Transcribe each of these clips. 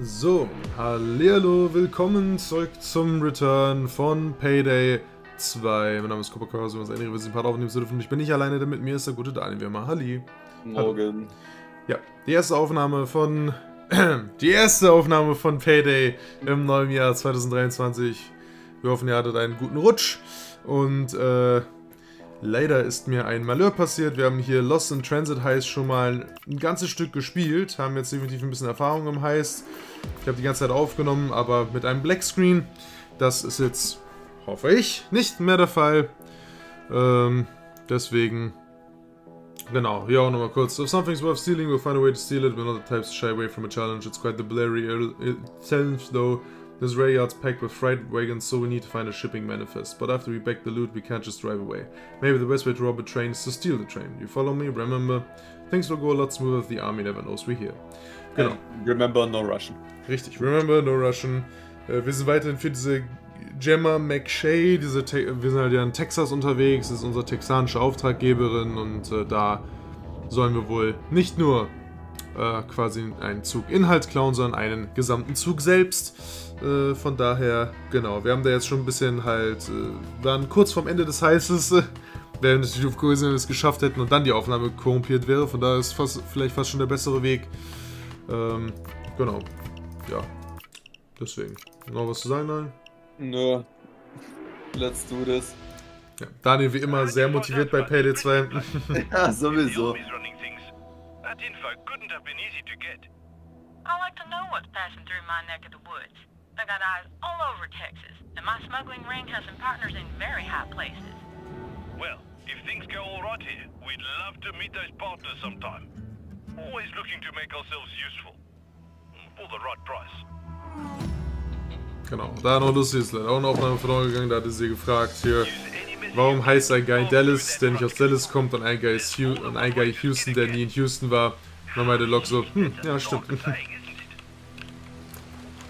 So, hallihallo, willkommen zurück zum Return von Payday 2. Mein Name ist Koparius und wir sind ein bisschen Part aufnehmen zu dürfen. Ich bin nicht alleine, damit mir ist der gute Daniel wieder mal. Halli. Morgen. Ja, die erste Aufnahme von Payday im neuen Jahr 2023. Wir hoffen, ihr hattet einen guten Rutsch und leider ist mir ein Malheur passiert. Wir haben hier Lost in Transit Heist schon mal ein ganzes Stück gespielt, haben jetzt definitiv ein bisschen Erfahrung im Heist. Ich habe die ganze Zeit aufgenommen, aber mit einem Black Screen. Das ist jetzt, hoffe ich, nicht mehr der Fall. Deswegen, genau, hier auch nochmal kurz. If something's worth stealing, we'll find a way to steal it. We're not the types to shy away from a challenge. It's quite the blurry challenge though. This rail yard's packed with freight wagons, so we need to find a shipping manifest. But after we bag the loot, we can't just drive away. Maybe the best way to rob a train is to steal the train. You follow me? Remember, things will go a lot smoother if the army never knows we're here. Genau. Remember, no Russian. Richtig. Remember, no Russian. Wir sind weiterhin für diese Gemma McShay. Wir sind halt ja in Texas unterwegs. Das ist unsere texanische Auftraggeberin. Und da sollen wir wohl nicht nur quasi einen Zug Inhalt klauen, sondern einen gesamten Zug selbst. Von daher, genau, wir haben da jetzt schon ein bisschen halt, waren kurz vorm Ende des Heißes, während natürlich auf Kohäsion es geschafft hätten und dann die Aufnahme korrumpiert wäre, von daher ist vielleicht fast schon der bessere Weg. Genau, ja, deswegen. Noch was zu sagen, Daniel? Nö, no. Let's do this. Ja, Daniel wie immer sehr motiviert bei Payday 2. Ja, sowieso. That info couldn't have been easy to get. I like to know what's passing through my neck of the woods. I got eyes all over Texas, and my smuggling ring has some partners in very high places. Well, if things go all right here, we'd love to meet those partners sometime. Always looking to make ourselves useful. For the right price. Genau, da noch lustig ist leider auch eine Aufnahme verloren gegangen, da hatte sie gefragt hier, warum heißt ein Guy Dallas, der nicht aus Dallas kommt, und ein Guy Houston, der nie in Houston war. Und dann meinte Locke so, ja stimmt.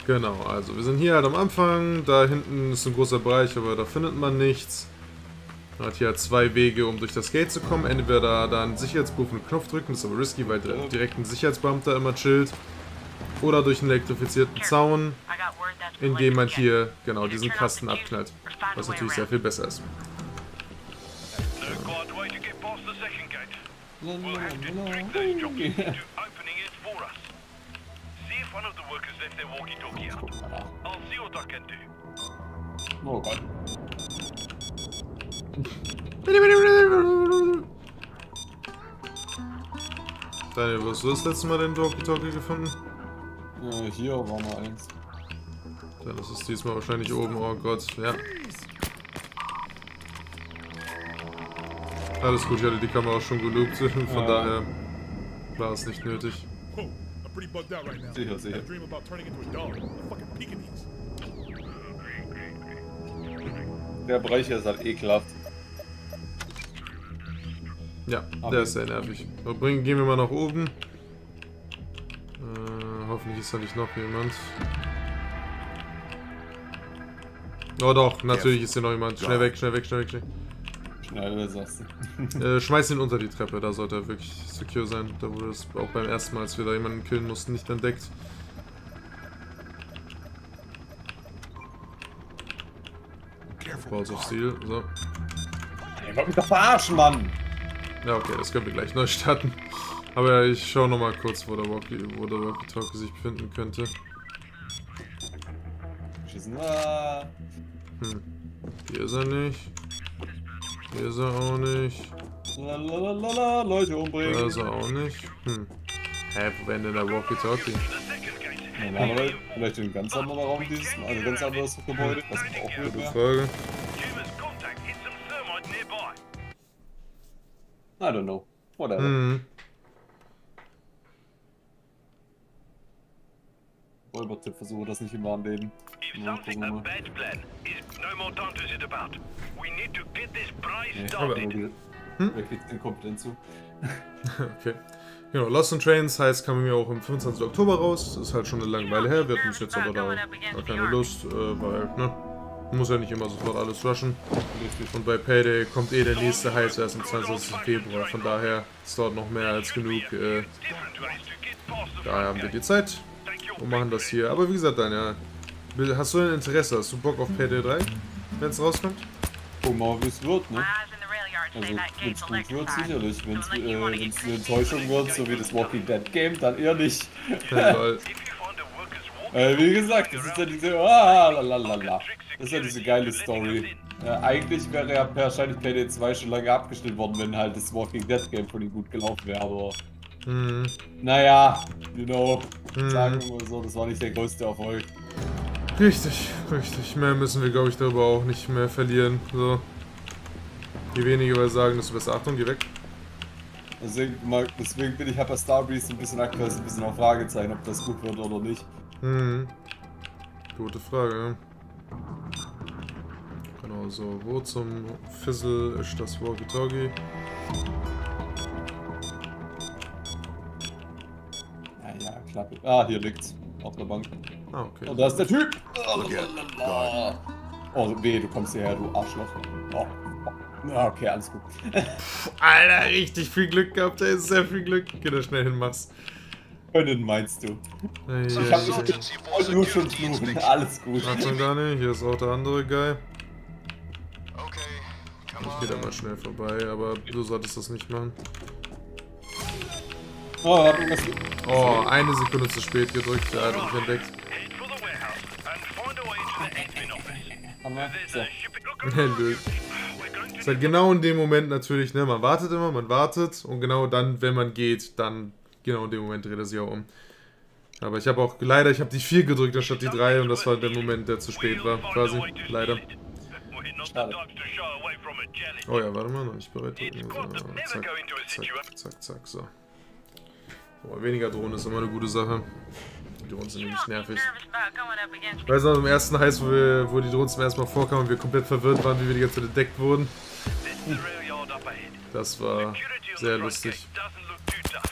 Genau, also wir sind hier halt am Anfang, da hinten ist ein großer Bereich, aber da findet man nichts. Man hat hier halt zwei Wege, um durch das Gate zu kommen, entweder da einen Sicherheitsbuch mit Knopf drücken, das ist aber risky, weil direkt ein Sicherheitsbeamter immer chillt, oder durch einen elektrifizierten Zaun, indem man hier, genau, diesen Kasten abknallt, was natürlich sehr viel besser ist. Oh Gott. Daniel, wo hast du das letzte Mal den Walkie-Talkie gefunden? Ja, hier war mal eins. Dann ist es diesmal wahrscheinlich oben, oh Gott, ja. Alles gut, ich hatte die Kamera schon geloopt, von daher war es nicht nötig. Sicher, sicher. Der Bereich hier ist halt ekelhaft. Ja, der ist sehr nervig. Gehen wir mal nach oben. Hoffentlich ist da nicht noch jemand. Oh doch, natürlich ist hier noch jemand. Schnell weg, schnell weg, schnell weg, schnell. Schnell, sagst du. Schmeiß ihn unter die Treppe, da sollte er wirklich secure sein. Da wurde es auch beim ersten Mal, als wir da jemanden killen mussten, nicht entdeckt. Balls of Steel, so. Ey, wollt mich doch verarschen, Mann! Ja, okay, das können wir gleich neu starten. Aber ich schaue nochmal kurz, wo der Walkie-Talkie sich befinden könnte. Hier ist er nicht. Hier ist er auch nicht. Lalalala, Leute umbringen. Da ist er auch nicht. Hä, wo wäre denn der Walkie-Talkie? Normalerweise vielleicht ein ganz anderer Raum dieses Mal, also ganz anderes Gebäude. Das ist auch eine gute Frage. I don't know. Whatever. Räubertipp, versuche das nicht im wahren Leben. Wer kriegt den Kompetenz zu? Okay. Genau, Lost in Trains heißt, kam mir auch am 25. Oktober raus. Das ist halt schon eine lange Weile her. Wir hatten uns jetzt aber da auch keine Lust, weil, ne? Man muss ja nicht immer sofort alles rushen. Und bei Payday kommt eh der nächste Heiß erst am 20. Februar. Von daher, es dauert noch mehr als genug. Daher haben wir die Zeit. und machen das hier. Aber wie gesagt, dann ja. Hast du ein Interesse? Hast du Bock auf Payday 3? Wenn es rauskommt? Guck mal, wie es wird, ne? Also, wenn es gut wird, sicherlich. Wenn es eine Enttäuschung wird, so wie das Walking Dead Game, dann eher nicht. Wie gesagt, das ist ja diese... Ah, lalalala. Das ist ja diese geile Story. Eigentlich wäre ja wahrscheinlich Payday 2 schon lange abgestellt worden, wenn halt das Walking Dead Game von ihm gut gelaufen wäre, aber... Naja, you know, sagen wir mal so, das war nicht der größte Erfolg. Richtig, richtig. Mehr müssen wir, glaube ich, darüber auch nicht mehr verlieren. So. Die weniger sagen, dass du besser Achtung, geh weg. Deswegen bin ich bei Starbreeze ein bisschen aktuell, ein bisschen auf Fragezeichen, ob das gut wird oder nicht. Gute Frage, ja. Genau so, wo zum Fizzle ist das Walkie-Talkie? Ja, Klappe. Ah, hier liegt's. Auf der Bank. Ah, okay. Und da ist der Typ! Oh, weh, du kommst hierher, du Arschloch. Oh. Okay, alles gut. Alter, richtig viel Glück gehabt, da ist sehr viel Glück. Geh da schnell hin, Max. Können meinst du? Ja, ich hab nur schon fluchen, alles gut. Achtung, gar nicht, hier ist auch der andere Guy. Ich geh da mal schnell vorbei, aber du solltest das nicht machen. Oh, eine Sekunde zu spät gedrückt, der hat mich entdeckt. Ist halt genau in dem Moment natürlich, ne, man wartet immer, man wartet und genau dann, wenn man geht, dann genau in dem Moment dreht er sich auch um. Aber ich habe auch, leider, ich habe die 4 gedrückt anstatt die 3 und das war der Moment, der zu spät war, quasi, leider. Schade. Oh ja, warte mal, noch nicht bereit. Zack, zack, zack, zack, so. Boah, weniger Drohnen ist immer eine gute Sache. Die Drohnen sind nämlich nervig. Ich weiß noch, im ersten Heiß, wo die Drohnen zum ersten Mal vorkamen und wir komplett verwirrt waren, wie wir die ganze Zeit entdeckt wurden. Das war sehr lustig. Achtung.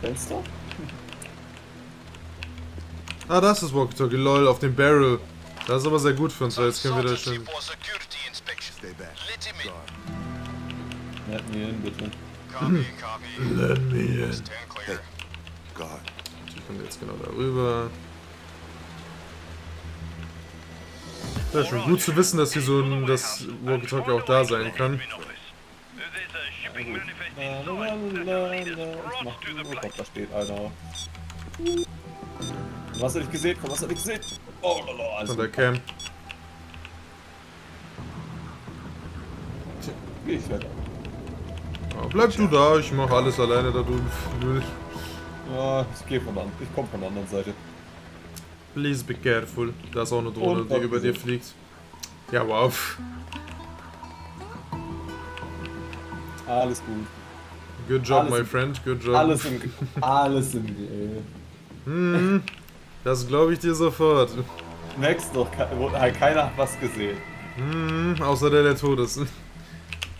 Fenster? Ah, das ist Walkie-Talkie, lol, auf dem Barrel. Das ist aber sehr gut für uns, weil jetzt können wir da stehen. Let me in, bitte. Let me in. Ich komme jetzt genau darüber. Ja, schon gut zu wissen, dass hier so ein Walkie-Talkie auch da sein kann. Oh Gott, da steht einer. Was hab ich gesehen? Was hab ich gesehen? Oh, alles von der Cam. Tja, geh ich weiter. Ja, bleibst du da, ich mach alles alleine da drüben. Ja, ich geh von der anderen. Ich komm von der anderen Seite. Please be careful. Da ist auch eine Drohne, und die über dir fliegt. Ja, wow. Alles gut. Good job, alles my friend. Good job. Alles im Game. Das glaube ich dir sofort. Next doch, keiner hat was gesehen. Außer der tot ist.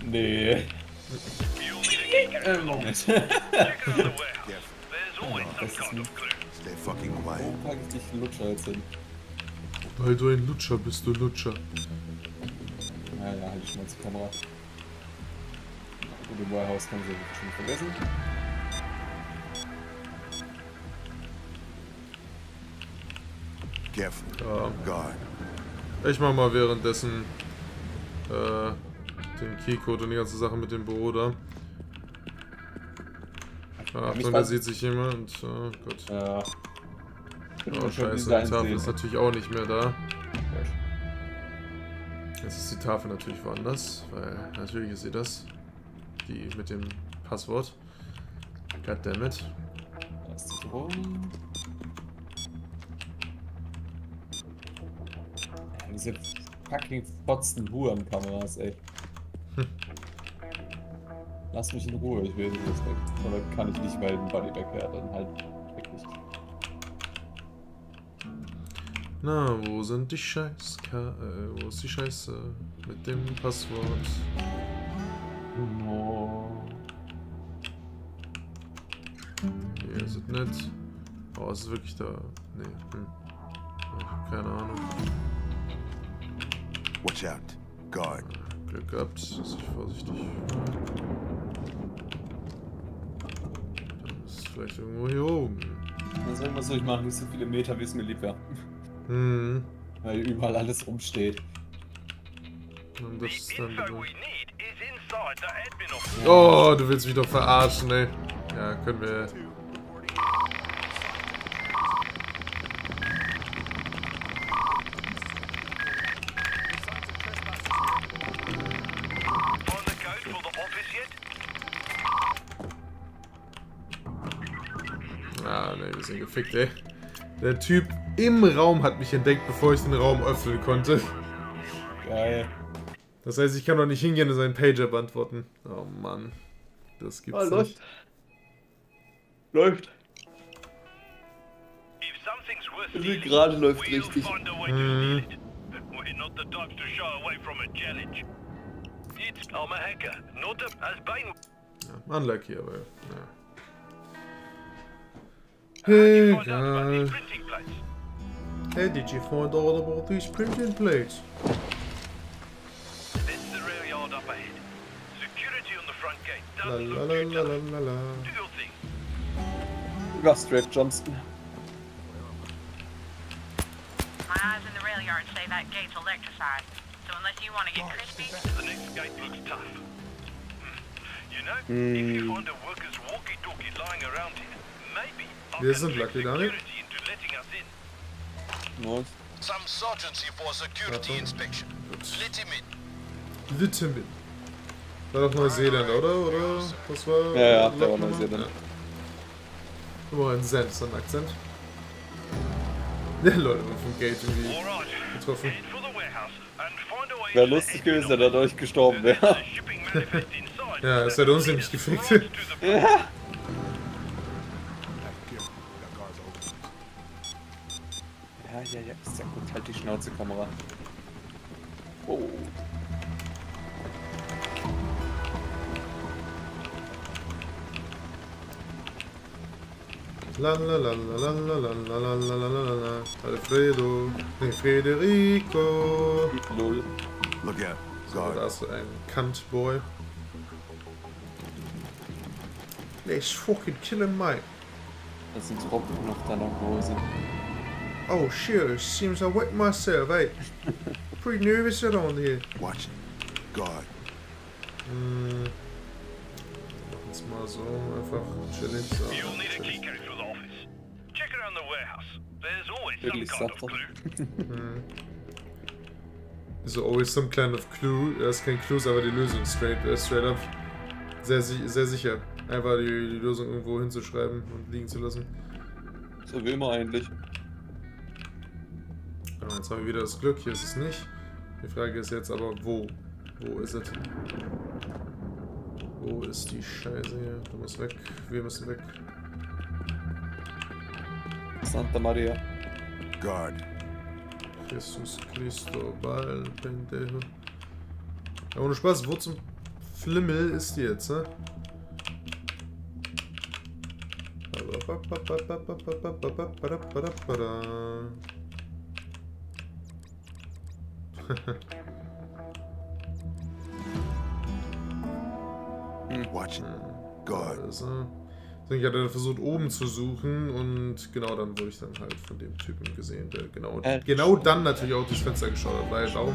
Nee. Moment. Stay fucking quiet. Wo pack ich dich einen Lutscher jetzt hin? Weil du ein Lutscher bist, du Lutscher. Naja, halt ich mal zur Kamera. Gute Warehouse kann sie schon vergessen. Ich mach mal währenddessen den Keycode und die ganze Sache mit dem Büro da. Achtung, da sieht sich jemand. Oh Gott. Ja. Oh scheiße, die Tafel ist natürlich auch nicht mehr da. Jetzt ist die Tafel natürlich woanders, weil natürlich ist sie das. Die mit dem Passwort. Goddammit. Da ist die Büro. Diese fucking fotzen Huren-Kameras, ey. Lass mich in Ruhe, ich will nicht weg. Aber kann ich nicht, weil ein Bodybag wäre, dann halt wirklich. Na, wo sind die wo ist die Scheiße? Mit dem Passwort. No. Hier sind nett. Oh, ist es wirklich da? Nee. Keine Ahnung. Watch out. Guard. Glück gehabt, sei vorsichtig. Dann ist es vielleicht irgendwo hier oben. Das soll ich mal so, ich mache nicht so viele Meter, wie es mir lieb wäre. Hm. Weil überall alles rumsteht. Und das ist dann oh, du willst mich doch verarschen, ey. Ja, können wir. Ah, ne, wir sind gefickt, ey. Der Typ im Raum hat mich entdeckt, bevor ich den Raum öffnen konnte. Geil. Das heißt, ich kann doch nicht hingehen und seinen Pager beantworten. Oh Mann. Das gibt's nicht. Läuft. Läuft. Also gerade läuft richtig. Ja, unlucky, aber ja. Egal. Hey, did you find all about these printing plates? Überstrap Johnston. My eyes in the rail yard say that gate's electrified. So unless you want to get crispy, the next gate looks tough. You know, if you find a worker's walkie-talkie lying around here, maybe I'll security into letting us in. What? Some sergeancy for security inspection. Let him in. Let him in. War doch Neuseeland, oder? Oder? Was war? Ja, ja, da war Neuseeland. Guck mal, ein Senf, so ein Akzent. Ja, Leute, man vom Gate irgendwie getroffen. Wäre lustig gewesen, wenn er dadurch gestorben wäre. Ja, es hat uns nämlich gefickt. Ja. Ja, ist ja gut. Halt die Schnauze, Kamera. Oh. Lalalalalalalalalalalalala. Alfredo, nee, Federico. Lol. Look out. So, da ist ein Cunt-Boy. Let's fucking kill him, mate. Das sind Tropfen noch da noch Hose. Oh sure, seems I wet myself, eh? Pretty nervous around here. Watch it. God. Mal so, einfach chillig so. Wirklich satter. There's always some kind of clue. Das ist kein Clue, aber die Lösung straight up. Sehr sicher. Einfach die Lösung irgendwo hinzuschreiben und liegen zu lassen. So wie immer eigentlich. Aber jetzt haben wir wieder das Glück, hier ist es nicht. Die Frage ist jetzt aber, wo? Wo ist es? Wo ist die Scheiße hier? Du musst weg. Wir müssen weg. Santa Maria. Guard. Jesus Christo, Ball, Pendejo. Ja, ohne Spaß, wo zum Flimmel ist die jetzt, ne? Watchen. Gott. Also, ich hatte versucht oben zu suchen und genau dann wurde ich dann halt von dem Typen gesehen, der genau dann natürlich auch durchs Fenster geschaut hat, weil Daumen.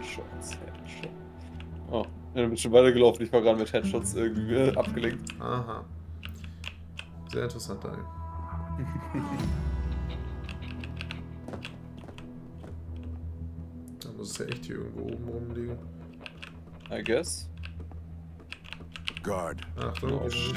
Headshots, Headshots. Oh, ja, du bist schon weitergelaufen, ich war gerade mit Headshots irgendwie abgelenkt. Aha. Sehr interessant, ey. Da muss es ja echt hier irgendwo oben rumliegen. I guess. Guard. Achtung, oh, shit.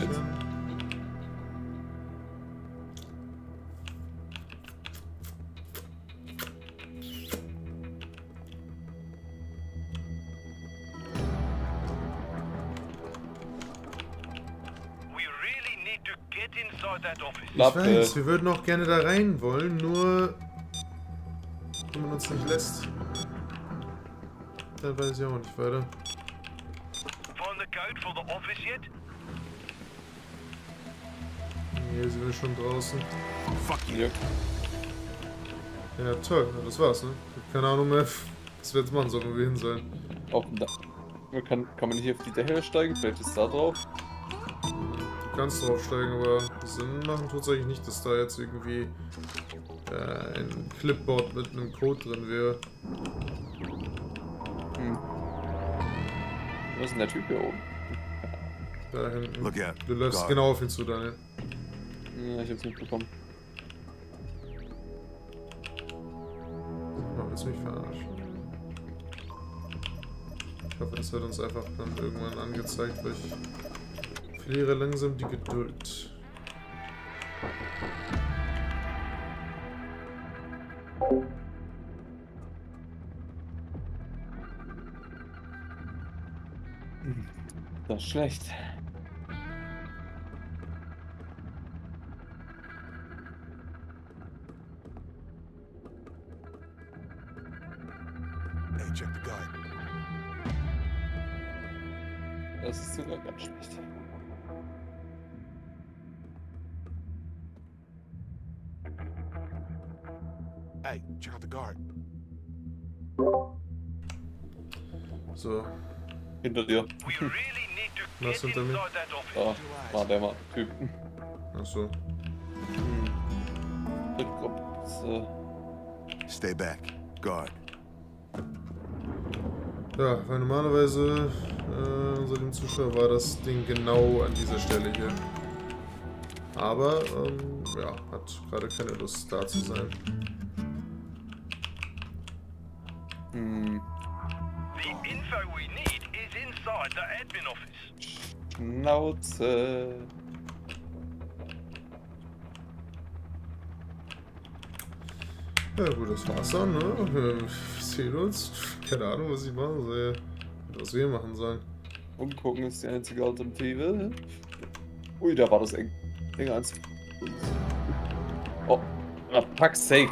Ich weiß, wir würden auch gerne da rein wollen, nur wenn man uns nicht lässt, dann weiß ich auch nicht weiter. Hier sind wir schon draußen. Fuck you. Ja, toll. Das war's, ne? Keine Ahnung mehr, was wir jetzt machen sollen, wo wir hin sollen. Auch da. Kann man nicht auf die Dächer steigen? Vielleicht ist da drauf? Du kannst drauf steigen, aber Sinn machen tut es eigentlich nicht, dass da jetzt irgendwie ein Clipboard mit einem Code drin wäre. Hm. Wo ist denn der Typ hier oben? Da hinten. Du läufst genau auf ihn zu, Daniel. Ja, ich hab's nicht bekommen. Willst du mich verarschen? Ich hoffe, das wird uns einfach dann irgendwann angezeigt, weil ich verliere langsam die Geduld. Das ist schlecht. Das ist sogar ganz schlecht. Hey, check out the guard. So. Hinter dir. Was hinter mir? Da war der mal Typ. Achso. Ich glaube, so. Stay back, guard. Ja, weil normalerweise unter dem Zuschauer war das Ding genau an dieser Stelle hier. Aber, ja, hat gerade keine Lust da zu sein. Hm. The info we need is inside the admin office. Schnauze. Ja gut, das war's dann, ne? Wir sehen uns. Keine Ahnung, was ich machen soll. Was wir machen sollen. Umgucken ist die einzige Alternative. Ui, da war das eng. Enger als. Oh, na, fuck's sake.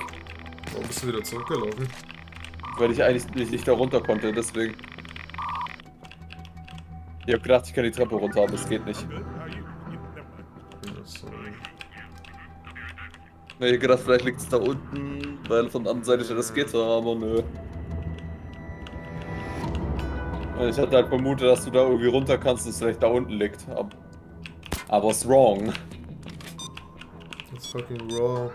Warum bist du wieder zurückgelaufen? Weil ich eigentlich nicht da runter konnte, deswegen. Ich hab gedacht, ich kann die Treppe runter, aber es geht nicht. Ich hab gedacht, vielleicht liegt es da unten, weil von der anderen Seite steht das Gitter, aber nö. Ich hatte halt vermutet, dass du da irgendwie runter kannst und es vielleicht da unten liegt. Aber it's wrong. It's fucking wrong.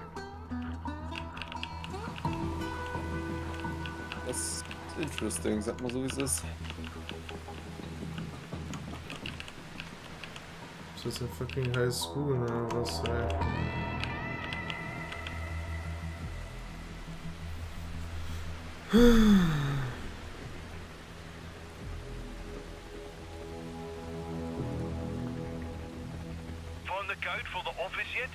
Das ist interesting, sag mal so wie es ist. Ist das eine fucking High School oder was, ey? Find the code for the office yet?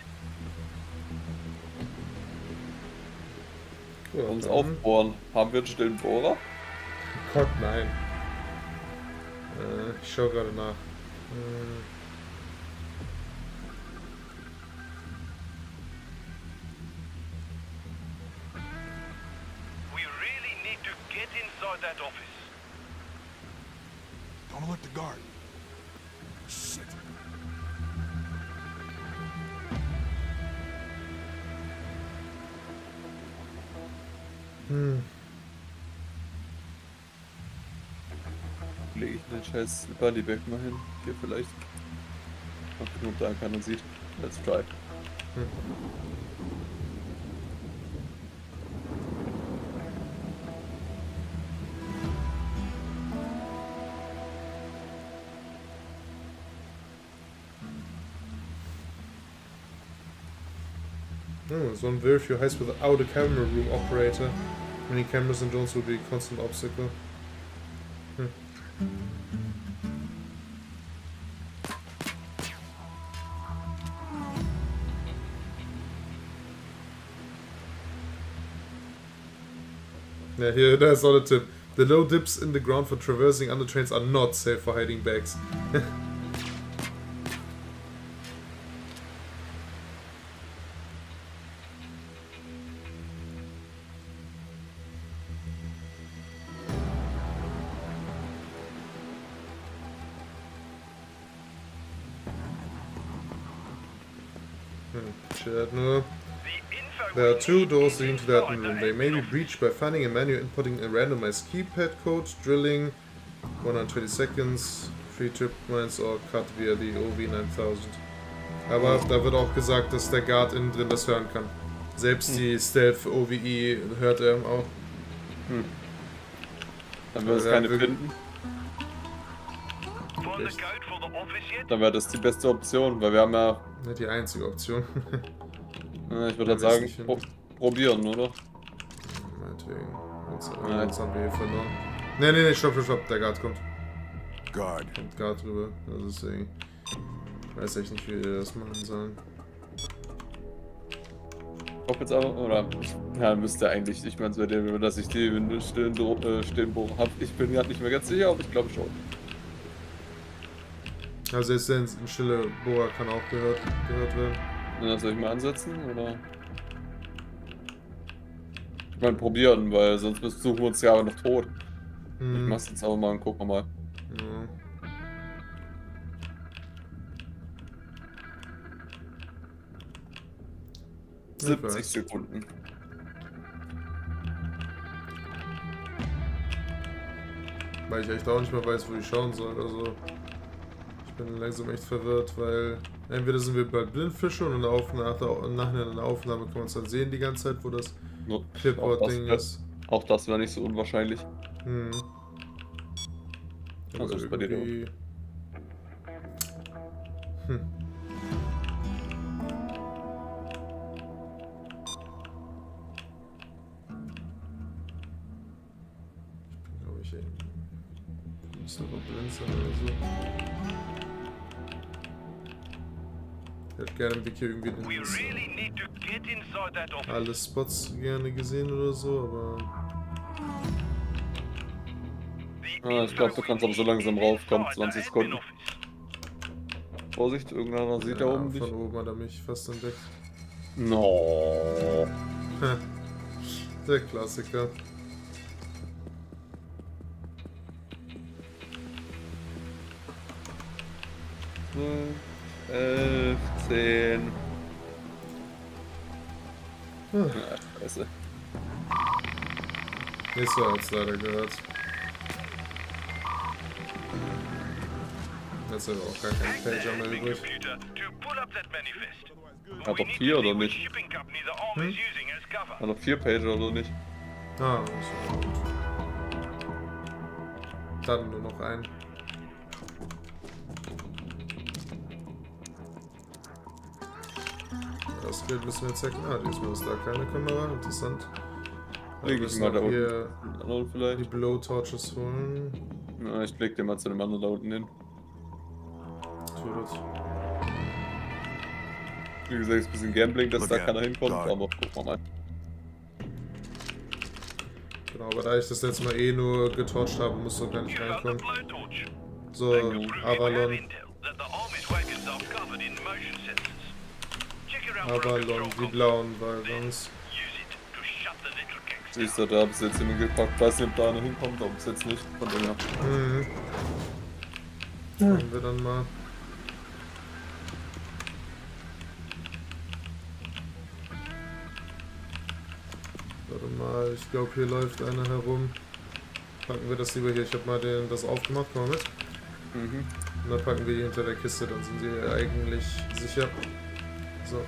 Ja, uns aufbohren. Haben wir einen stillen Bohrer? Oh Gott, nein. Ich schau gerade nach. Lege ich den scheiß Bodybag mal hin. Hier vielleicht. Ob genug da keiner sieht. Let's try. Oh, so ein very few heights without a camera room operator. Many cameras and drones will be a constant obstacle. Ja, hier, da ist auch der Tipp. The low dips in the ground for traversing under trains are not safe for hiding bags. There are two doors leading to the admin room. They may be breached by finding a menu, inputting a randomized keypad code, drilling 120 seconds, free trip mines or cut via the OV-9000. Aber da wird auch gesagt, dass der Guard innen drin das hören kann. Selbst die Stealth OVI hört er auch. Dann wird es keine finden. Echt. Dann wäre das die beste Option, weil wir haben ja... Nicht die einzige Option. Ich würde halt sagen, probieren, oder? Meinetwegen. Jetzt haben wir hier verloren. Nee, stopp, der Guard kommt. Kommt Guard rüber. Also deswegen... Weiß echt nicht, wie wir das machen sollen. Ich hoffe jetzt aber, oder? Ja, müsste eigentlich, ich meine, dass ich die Stillenbogen habe. Ich bin gerade nicht mehr ganz sicher, aber ich glaube schon. Also jetzt der stille Bohrer kann auch gehört werden. Ja, soll ich mal ansetzen, oder? Ich meine, probieren, weil sonst suchen wir uns ja noch tot. Ich mach's jetzt auch mal und gucken wir mal. Ja. Ich 70 weiß. Sekunden. Weil ich echt auch nicht mehr weiß, wo ich schauen soll. Also ich bin langsam echt verwirrt, weil entweder sind wir bei Blindfische und nach einer Aufnahme kann man es dann sehen die ganze Zeit, wo das Clipboard-Ding ist. Auch das wäre nicht so unwahrscheinlich. Also ist bei dir Ich hätte gerne im Wiki irgendwie alle Spots gerne gesehen oder so, aber... Ah, ich glaube, du kannst aber so langsam raufkommen, 20 Sekunden. Vorsicht, irgendeiner sieht da oben dich. Von oben hat er mich fast entdeckt. No. Der Klassiker. Nee. 11, 10. Scheiße. Nicht so hat's leider gehört. Jetzt hat auch gar keinen Pager mehr übrig. Hat doch 4 oder nicht? Hat doch 4 Pager oder nicht? Ah, so. Dann nur noch einen. Das Bild müssen wir jetzt checken. Ah, diesmal ist da keine Kamera. Interessant. Leg ich mal da unten vielleicht. Die Blowtorches holen. Na, ich leg den mal zu dem anderen da unten hin. Tu das. Wie gesagt, ist ein bisschen Gambling, dass da keiner hinkommt, aber guck mal rein. Genau, aber da ich das letzte Mal eh nur getorcht habe, muss doch gar nicht reinkommen. So, Avalon. Aber Lon, die blauen Waggons. Siehst du, da hab ich jetzt hingepackt. Weiß nicht, ob da einer hinkommt, ob es jetzt nicht. Von dem her. Schauen wir dann mal. Warte mal, ich glaube hier läuft einer herum. Packen wir das lieber hier. Ich habe mal das aufgemacht, komm mal mit. Und dann packen wir die hinter der Kiste, dann sind die eigentlich sicher. So.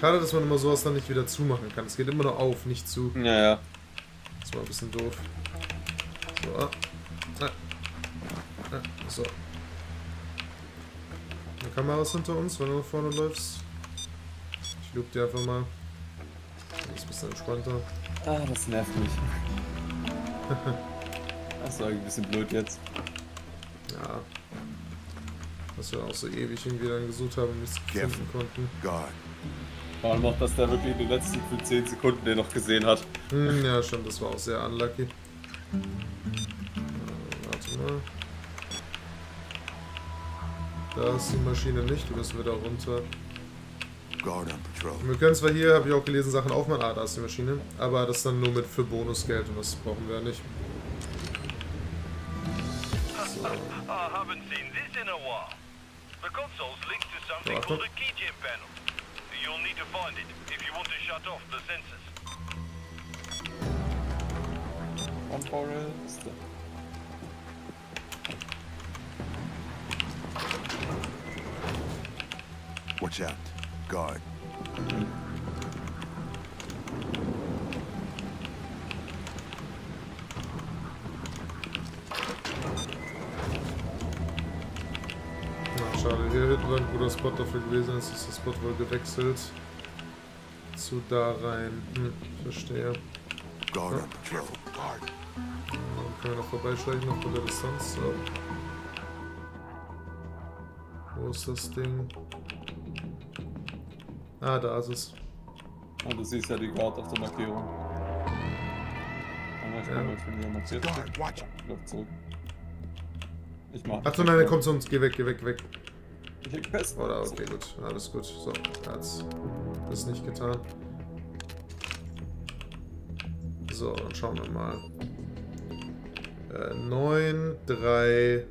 Schade, dass man immer sowas dann nicht wieder zumachen kann. Es geht immer nur auf, nicht zu. Ja. Das war ein bisschen doof. So, so. Eine Kamera ist hinter uns, wenn du nach vorne läufst. Ich loop die einfach mal. Das ist ein bisschen entspannter. Ah, das nervt mich. Das war ein bisschen blöd jetzt. Ja. Dass wir auch so ewig irgendwie dann gesucht haben und nichts finden konnten. Vor allem auch, dass der wirklich in den letzten 10 Sekunden den noch gesehen hat. Ja, stimmt, das war auch sehr unlucky. Warte mal. Da ist die Maschine nicht, du bist wieder runter. Wir können zwar hier, habe ich auch gelesen, Sachen aufmachen. Ah, da ist die Maschine. Aber das dann nur mit für Bonusgeld und das brauchen wir ja nicht. So. Warte. You'll need to find it if you want to shut off the sensors. One forest. Watch out. Guard. Schade, hier hätte ein guter Spot dafür gewesen, jetzt ist der Spot wohl gewechselt. Zu da rein. Hm, verstehe. Ja. Dann können wir noch vorbeischleichen auf der Distanz. So. Wo ist das Ding? Ah, da ist es. Und du siehst ja die Guard auf der Markierung. Ich zurück. Ich mach. Achso, nein, er kommt zu uns. Geh weg, geh weg, geh weg. Ich häng fest. Oder, okay, gut. Alles gut. So, hat's. Das nicht getan. So, dann schauen wir mal. 938380.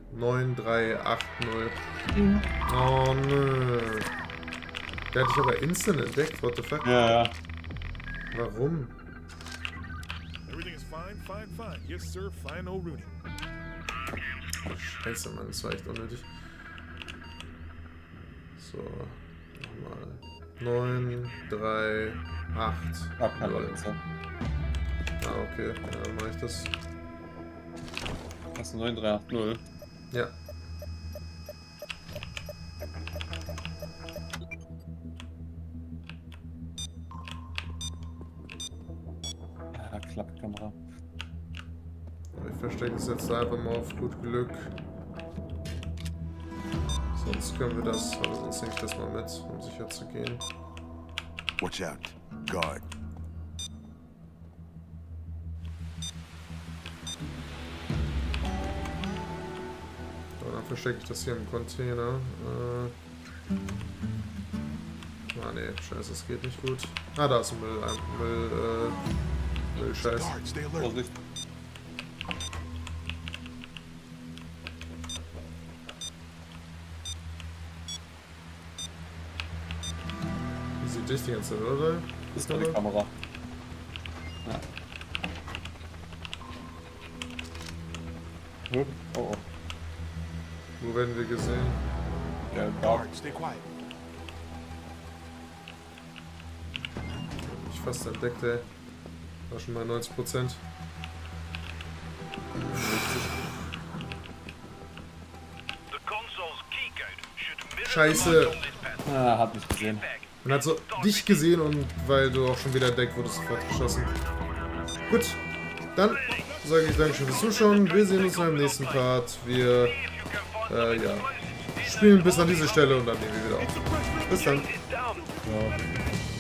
Mhm. Oh, nö. Der hat dich aber instant entdeckt, what the fuck? Ja, ja. Warum? Everything is fine, fine, fine. Yes, sir, fine, O'Rooney. Scheiße, Mann, das war echt unnötig. So, nochmal. 9, 3, 8. Abkannung. Ah, okay, dann mach ich das. Hast du 9380? Ja. Verstecken es jetzt einfach mal auf gut Glück. Sonst können wir das, oder sonst nehme ich das mal mit, um sicher zu gehen. Watch out, guard. So, dann verstecke ich das hier im Container. Ah ne, scheiße, das geht nicht gut. Ah, da ist ein Müll, Scheiße. Vorsicht. Die ganze Röhre. Das ist doch die Kamera. Ja. Oh, oh. Wo werden wir gesehen? Ja, da. Ich fast entdeckt, ey. War schon mal 90%. Scheiße. Ah, hab mich gesehen. Man hat so dich gesehen und weil du auch schon wieder entdeckt wurdest, sofort geschossen. Gut, dann sage ich Dankeschön fürs Zuschauen. Wir sehen uns beim nächsten Part. Wir ja, spielen bis an diese Stelle und dann nehmen wir wieder auf. Bis dann. Ja.